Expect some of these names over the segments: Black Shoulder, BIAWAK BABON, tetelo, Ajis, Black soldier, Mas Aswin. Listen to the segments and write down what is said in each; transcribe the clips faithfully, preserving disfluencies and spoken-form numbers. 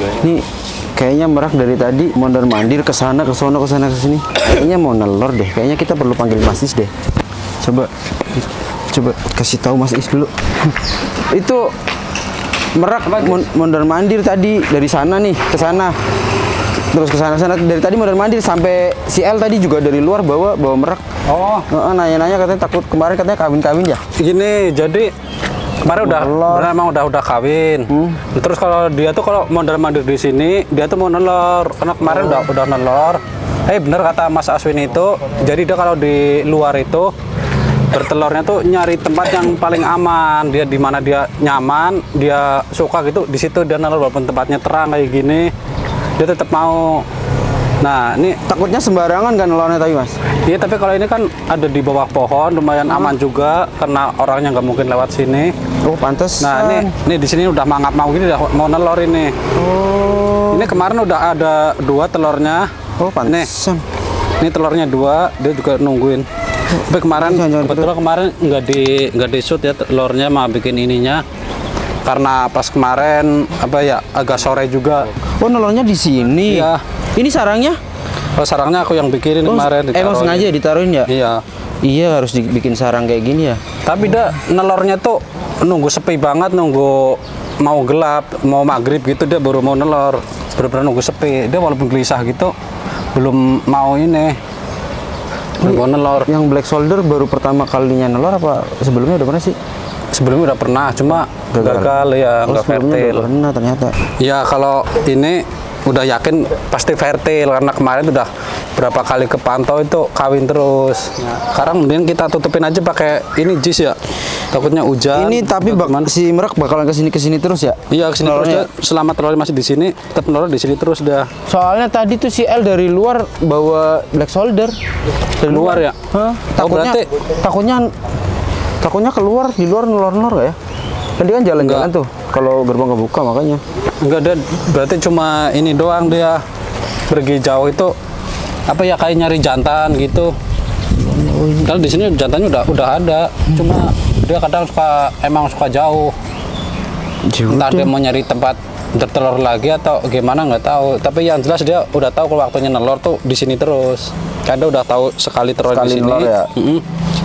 Ini kayaknya Merak dari tadi mondar-mandir ke sana ke sono ke sana ke sini. Kayaknya mau nelor deh. Kayaknya kita perlu panggil Mas Is deh. Coba coba kasih tahu Mas Is dulu. Itu Merak mondar-mandir tadi dari sana nih ke sana. Terus ke sana sana dari tadi mondar-mandir sampai si L tadi juga dari luar bawa bawa Merak. Oh, nanya-nanya katanya takut kemarin katanya kawin-kawin ya. Gini, jadi kemarin udah memang udah udah kawin. Hmm. Terus kalau dia tuh kalau mondar-mandir di sini, dia tuh mau nelor. Karena kemarin oh. udah udah nelor. Eh hey, bener kata Mas Aswin itu. Jadi dia kalau di luar itu bertelurnya tuh nyari tempat yang paling aman. Dia di mana dia nyaman, dia suka gitu. Di situ dia nelor walaupun tempatnya terang kayak gini, dia tetap mau. Nah, ini takutnya sembarangan kan nelornya tadi, Mas? Iya, tapi kalau ini kan ada di bawah pohon, lumayan hmm. aman juga karena orangnya nggak mungkin lewat sini. Oh, pantes. Nah, ini ini di sini udah mangap mau gini, udah mau nelor ini. Oh. Ini kemarin udah ada dua telurnya. Oh, pantes. Nih, ini telurnya dua, dia juga nungguin. Tapi kemarin kebetulan kemarin nggak di nggak di shoot ya telurnya, mah bikin ininya. Karena pas kemarin apa ya agak sore juga. Oh, nelornya di sini. Iya. Ini sarangnya? Oh, sarangnya aku yang bikinin oh, kemarin. Emang sengaja ditaruhin ya? Iya. Iya, harus dibikin sarang kayak gini ya. Tapi oh. dah nelornya tuh nunggu sepi banget, nunggu mau gelap, mau maghrib gitu dia baru mau nelor. Bener-bener nunggu sepi. Dia walaupun gelisah gitu, belum mau ini. Belum mau nelor. Yang Black Shoulder baru pertama kalinya nelor apa sebelumnya udah pernah sih? Sebelumnya udah pernah, cuma gagal, gagal ya, nggak oh, fertil. Pernah ternyata. Ya kalau ini udah yakin pasti fertil karena kemarin udah berapa kali ke pantau itu kawin terus. Nah, sekarang mending kita tutupin aja pakai ini jis ya. Takutnya hujan. Ini tapi bak si Merak bakalan kesini kesini terus ya? Iya kesini terus ya. Selama telur masih di sini, tetap telur di sini terus dah. Soalnya tadi tuh si L dari luar bawa Black Shoulder dari luar, luar ya. Hah? Takutnya oh, takutnya takutnya keluar di luar nelor-nelor ya? Tadi kan jalan-jalan tuh. Kalau gerbang kebuka makanya. Enggak, dia berarti cuma ini doang dia pergi jauh itu apa ya kayak nyari jantan gitu. Kalau di sini jantannya udah udah ada, cuma dia kadang suka emang suka jauh. Jauh entah dia mau nyari tempat bertelur lagi atau gimana nggak tahu. Tapi yang jelas dia udah tahu kalau waktunya nelor tuh di sini terus. Karena udah tahu sekali telur di sini. Ya? Mm -mm.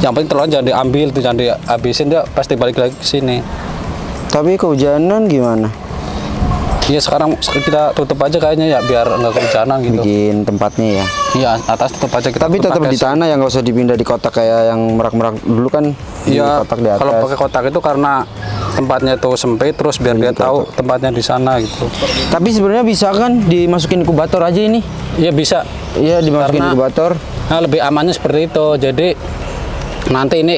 Yang penting telurnya jangan diambil tuh, jangan dihabisin, dia pasti balik lagi ke sini. Tapi kehujanan gimana? Iya sekarang kita tutup aja kayaknya ya biar nggak kehujanan gitu. Bikin tempatnya ya? Iya atas tutup aja kita. Tapi tetap di tanah ya, nggak usah dipindah di kotak kayak yang Merak-Merak dulu kan. Iya. Kalau pakai kotak itu karena tempatnya tuh sempit, terus biar dia tahu tempatnya di sana gitu. Tapi sebenarnya bisa kan dimasukin inkubator aja ini? Iya bisa. Iya dimasukin inkubator. Nah lebih amannya seperti itu. Jadi nanti ini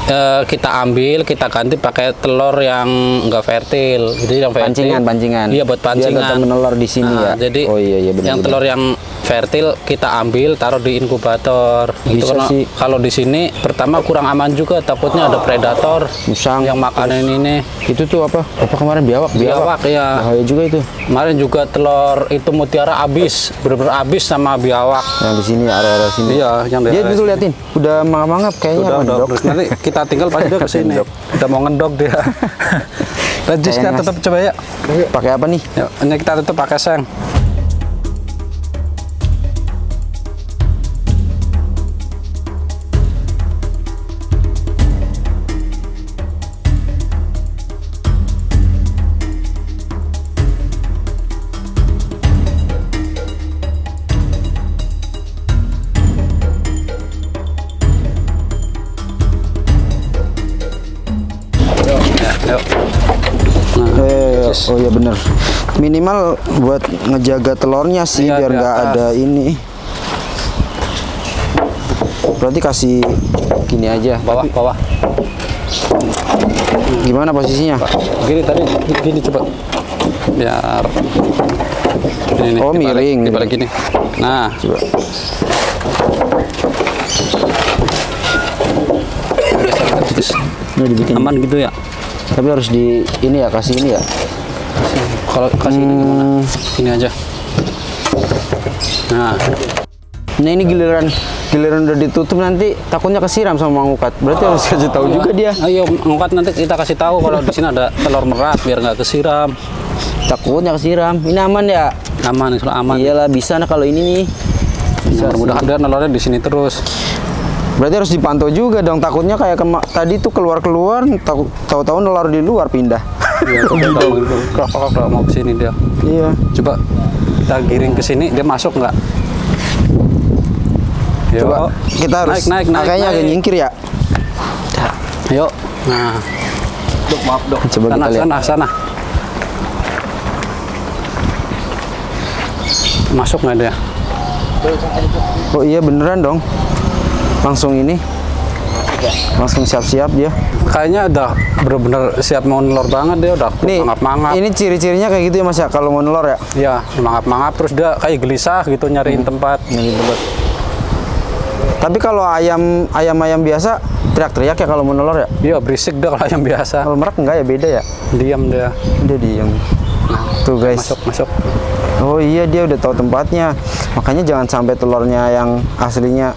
Uh, kita ambil, kita ganti pakai telur yang enggak fertil. Jadi yang fertil, pancingan, pancingan. Iya buat pancingan. Dia menelor di sini nah, ya. Jadi oh, iya, iya, bener, yang bener. Telur yang fertil kita ambil, taruh di inkubator. Bisa itu kalau di sini pertama kurang aman juga, takutnya ada predator musang yang makanan ini. Itu tuh apa? Apa kemarin biawak? Biawak, biawak ya. Bahaya juga itu. Kemarin juga telur itu mutiara abis, bener-bener abis sama biawak. Yang di sini area-area sini. Iya, yang dia itu liatin, udah mangap-mangap kayaknya. Udah, udah, udah. Nanti kita tinggal pas dia kesini. Udah mau ngendok dia. Lanjut kita tetap coba ya. Pakai apa nih? Yuk, ini kita tetap pakai seng. Oh iya bener, minimal buat ngejaga telurnya sih iya, biar nggak ada ini. Berarti kasih gini aja. Bawah, bawah. Gimana posisinya? Gini tadi, gini coba. Biar. Ini, oh dibalik, miring. Dibalik gini. Nah, coba. Nah, dibikin. Aman gitu ya. Tapi harus di ini ya, kasih ini ya. Kalau kasih ini gimana? Ini aja. Nah, nah ini giliran giliran udah ditutup nanti takutnya kesiram sama ngukat. Berarti harus kasih tahu juga dia. Ayo ngukat nanti kita kasih tahu kalau di sini ada telur Merak biar nggak kesiram. Takutnya kesiram. Ini aman ya? Aman, insya Allah aman. Iyalah bisa nah kalau ini nih. Bisa. Mudah-mudahan dia nolornya di sini terus. Berarti harus dipantau juga dong. Takutnya kayak tadi tuh keluar-keluar, tahu-tahu nolor di luar pindah. Iya, kalau mau ke sini dia. Iya. Coba kita giring ke sini, dia masuk nggak? Coba kita harus naik, naik, naik, kayaknya agak nyingkir ya. Yuk. Nah. Dok, maaf, Dok. Coba kita lihat. Sana, sana. Masuk nggak dia? Oh iya beneran dong. Langsung ini, langsung siap-siap dia. Kayaknya udah bener-bener siap mau nelor banget dia, udah mangap-mangap. Ini ciri-cirinya kayak gitu ya Mas ya, kalau mau nelor ya? Iya, mangap-mangap terus dia kayak gelisah gitu nyariin hmm. tempat. Nyariin tempat. Tapi kalau ayam ayam-ayam biasa teriak-teriak ya kalau mau nelor ya? Iya, berisik dah kalau ayam biasa. Kalau merak enggak ya beda ya? Diam dia. Dia diam. Tuh guys. Masuk-masuk. Oh iya dia udah tahu tempatnya. Makanya jangan sampai telurnya yang aslinya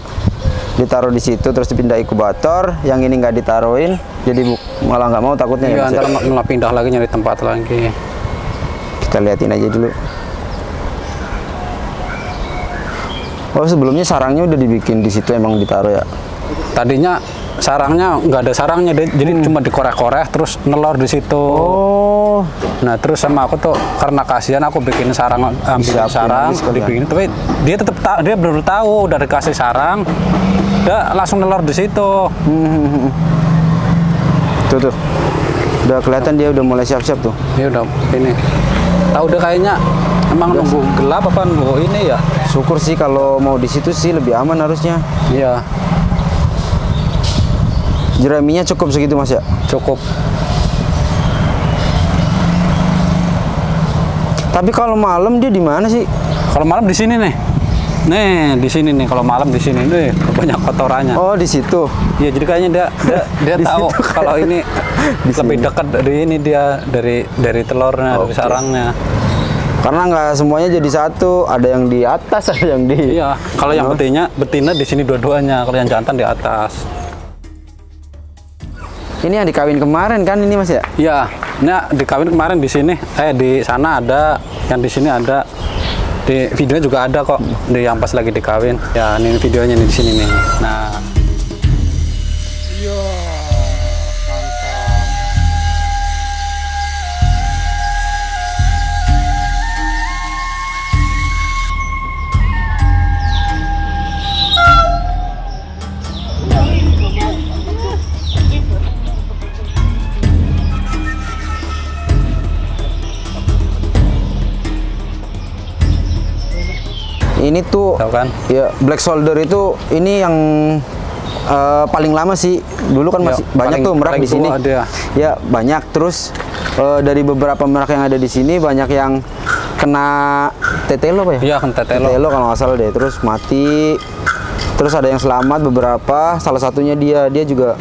ditaruh di situ terus dipindah inkubator, yang ini nggak ditaruhin jadi malah nggak mau takutnya iya, ya malah pindah lagi nyari tempat lagi. Kita liatin aja dulu. Oh sebelumnya sarangnya udah dibikin di situ emang ditaruh ya? Tadinya sarangnya nggak ada sarangnya deh, jadi hmm. cuma dikorek-korek terus nelor di situ. Oh nah terus sama aku tuh karena kasihan aku bikin sarang, ambil sarang dibikin, tapi dia tetap dia baru tahu udah dikasih sarang udah langsung nelor di situ. Hmm. Tuh tuh. Udah kelihatan dia udah mulai siap-siap tuh. Dia udah ini. Tahu udah kayaknya emang udah. Nunggu gelap apa nunggu ini ya? Syukur sih kalau mau di situ sih lebih aman harusnya. Iya. Jeraminya cukup segitu Mas ya? Cukup. Tapi kalau malam dia di mana sih? Kalau malam di sini nih. Nih, di sini nih kalau malam di sini nih banyak kotorannya. Oh, di situ. Iya, jadi kayaknya dia dia, dia tahu kalau ini lebih dekat dari ini dia dari dari telurnya, okay. dari sarangnya. Karena nggak semuanya jadi satu, ada yang di atas, ada yang di. Iya, kalau yang betina betina di sini dua-duanya, kalau yang jantan di atas. Ini yang dikawin kemarin kan ini Mas ya? Iya, ini dikawin kemarin di sini. Eh di sana ada, yang di sini ada. Di videonya juga ada kok, di yang pas lagi dikawin. Ya, ini videonya nih di sini nih. Nah. Yo, ini tuh kan? Ya Black Shoulder itu ini yang uh, paling lama sih dulu kan masih ya, banyak paling, tuh merak di sini ada. Ya banyak terus uh, dari beberapa merak yang ada di sini banyak yang kena tetelo apa ya? Iya kena tetelo. Tetelo kalau nggak salah deh terus mati terus ada yang selamat beberapa salah satunya dia dia juga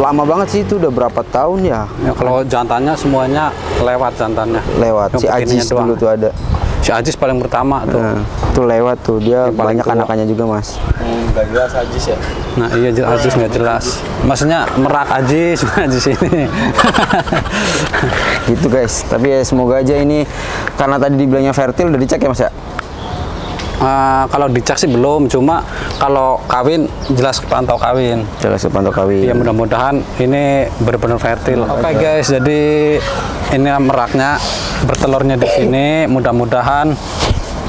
lama banget sih itu udah berapa tahun ya? Ya kalau jantannya semuanya lewat jantannya lewat yang si Ajis dulu tuh ada. Si Ajis paling pertama tuh. Nah, tuh lewat tuh dia yang banyak anakannya juga Mas. Nggak hmm, jelas Ajis ya. Nah iya Ajis nggak jelas. Maksudnya merak Ajis, Ajis ini. Gitu guys. Tapi ya semoga aja ini karena tadi dibilangnya fertil udah dicek ya Mas ya. Uh, kalau dicek sih belum, cuma kalau kawin jelas kepantau kawin. Jelas kepantau kawin. Ya mudah-mudahan ini benar-benar fertil. Oke okay, guys, jadi ini meraknya bertelurnya di sini. Mudah-mudahan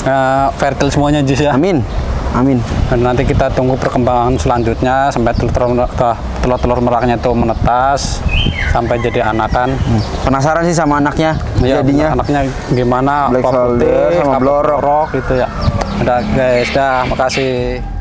uh, fertil semuanya Jis ya. Amin, amin. Dan nanti kita tunggu perkembangan selanjutnya sampai telur-telur meraknya itu menetas sampai jadi anakan. Hmm. Penasaran sih sama anaknya. Ya, jadinya anaknya gimana? Black Soldier sama blorok gitu ya. Udah guys, dah makasih.